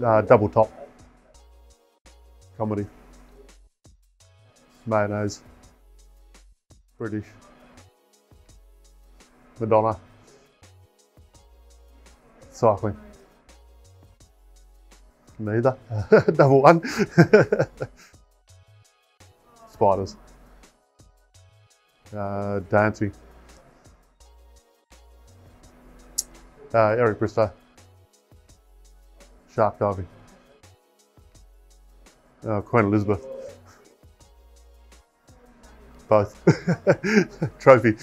double top. Comedy. Mayonnaise. British. Madonna. Cycling. Neither. Double one. Spiders. Dancing. Eric Bristow. Shark diving. Queen Elizabeth. Both. Trophy.